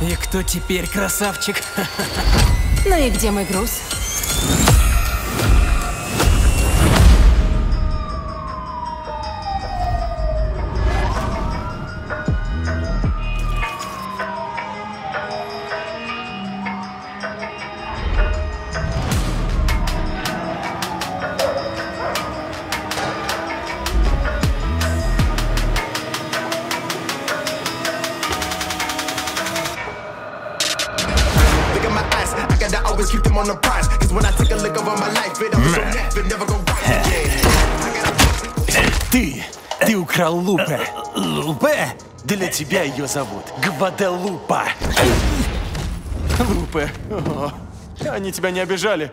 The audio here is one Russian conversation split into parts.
И кто теперь красавчик? Ну и где мой груз? Ты украл Лупе. Лупе? Для тебя ее зовут Гваделупа. Лупе, о, они тебя не обижали.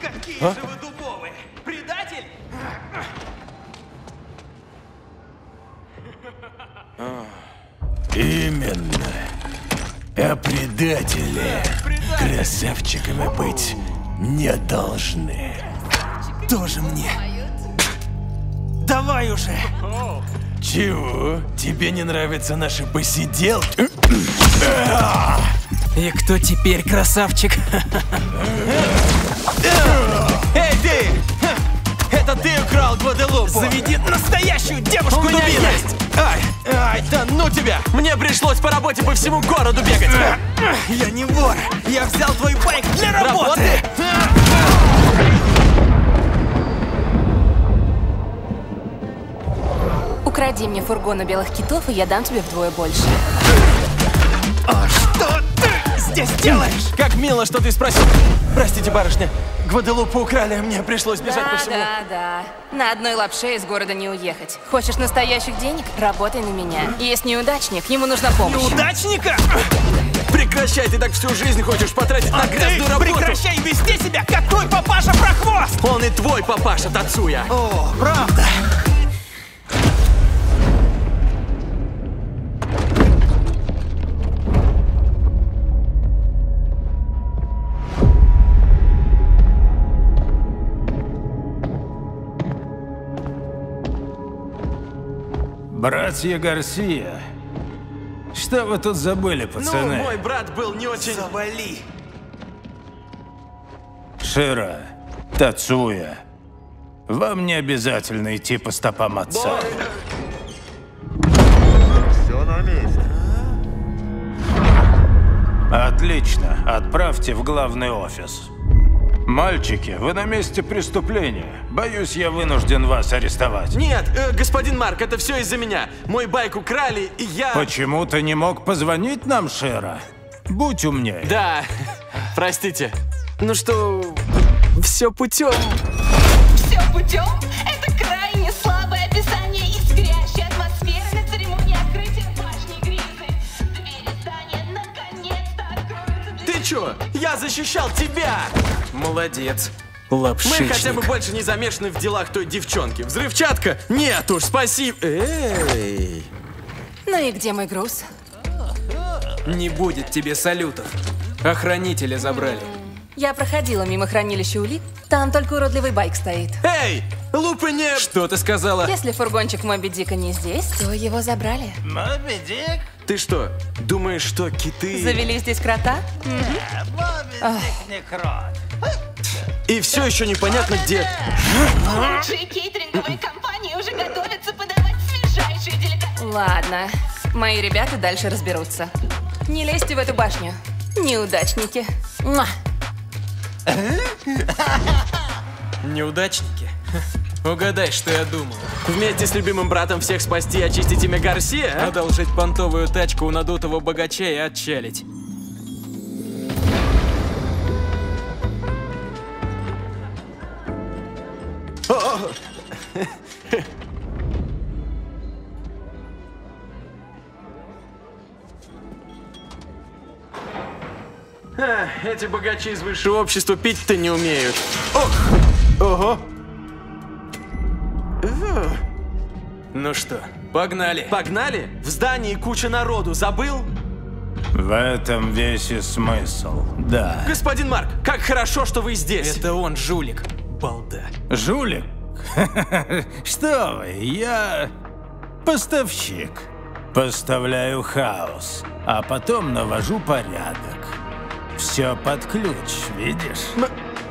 Какие же вы дубовые! Предатель? Именно. А предатели красавчиками быть не должны. Тоже мне. Давай уже! Чего? Тебе не нравятся наши посиделки? И кто теперь красавчик? Эй, ты! Это ты украл Гваделупу! Заведи настоящую девушку-дубину! Ай, ай, да ну тебя! Мне пришлось по работе по всему городу бегать! Я не вор! Я взял твой байк для работы! Укради мне фургон у белых китов, и я дам тебе вдвое больше. А что ты здесь делаешь? Как мило, что ты спросил. Простите, барышня, Гваделупу украли, мне пришлось бежать по всему. Да. На одной лапше из города не уехать. Хочешь настоящих денег? Работай на меня. Есть неудачник, ему нужна помощь. Неудачника? Прекращай, ты так всю жизнь хочешь потратить на грязную работу. Прекращай вести себя, как твой папаша прохвост. Он и твой папаша, Тацуя. О, правда? Братья Гарсия, что вы тут забыли, пацаны? Ну, мой брат был не очень... Завали! Широ, Тацуя, вам не обязательно идти по стопам отца. Все на месте. Отлично, отправьте в главный офис. Мальчики, вы на месте преступления. Боюсь, я вынужден вас арестовать. Нет, господин Марк, это все из-за меня. Мой байк украли, и я... Почему ты не мог позвонить нам, Шера? Будь умнее. Да, простите. Ну что, все путем. Все путем? Это крайне слабое описание искрящей атмосферы на церемонии открытия башни Гризы. Двери здания наконец-то откроются для... Ты чё? Я защищал тебя! Молодец. Лапшичник. Мы хотя бы больше не замешаны в делах той девчонки. Взрывчатка? Нет уж, спасибо. Эй. Ну и где мой груз? Не будет тебе салютов. Охранителя забрали. Я проходила мимо хранилища улик. Там только уродливый байк стоит. Эй! Лупы нет! Что ты сказала? Если фургончик Моби Дика не здесь, то его забрали. Моби Дик? Ты что, думаешь, что киты... Завели здесь крота? Моби Дик не крот. И все еще непонятно где. Лучшие кейтеринговые компании уже готовятся подавать свежайшие деликатесы. Ладно, мои ребята дальше разберутся. Не лезьте в эту башню, неудачники. Неудачники? Угадай, что я думал. Вместе с любимым братом всех спасти и очистить имя Гарсия? Одолжить понтовую тачку у надутого богача и отчалить. Эти богачи из высшего общества пить-то не умеют. Ох! Ого! Ну что, погнали. Погнали? В здании куча народу, забыл? В этом весь и смысл, да. Господин Марк, как хорошо, что вы здесь. Это он, жулик. Балда. Жулик? Что вы, я поставщик. Поставляю хаос, а потом навожу порядок. Все под ключ, видишь?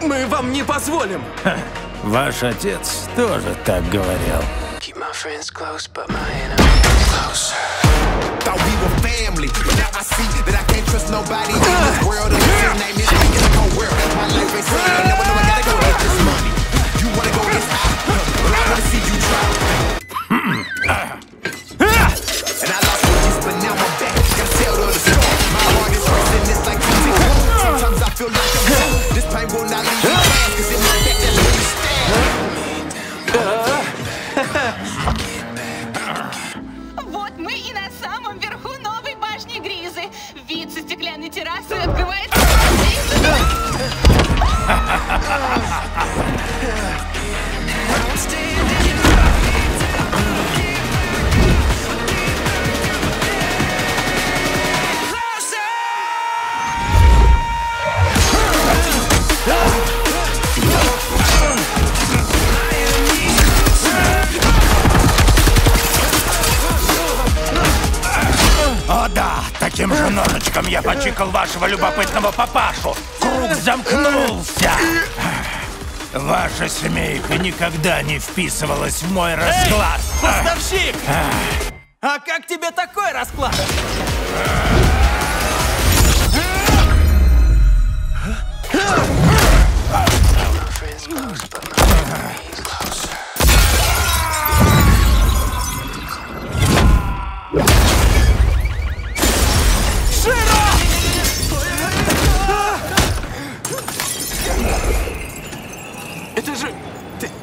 Мы вам не позволим! Ха, ваш отец тоже так говорил. Вот мы и на самом верху новой башни Гризы. Вид со стеклянной террасы открывается. О да, таким же ножичком я почикал вашего любопытного папашу. Круг замкнулся. Ваша семейка никогда не вписывалась в мой расклад. Эй, поставщик! А как тебе такой расклад?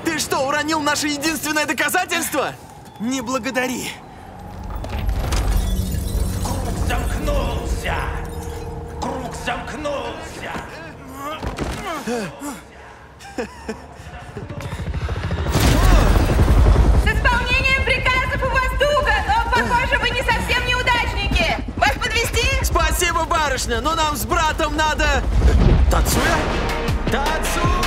Ты что, уронил наше единственное доказательство? Не благодари. Круг замкнулся. Круг замкнулся. С исполнением приказов у вас туго, но, похоже, вы не совсем неудачники. Вас подвести? Спасибо, барышня, но нам с братом надо... Тацуя? Тацуя!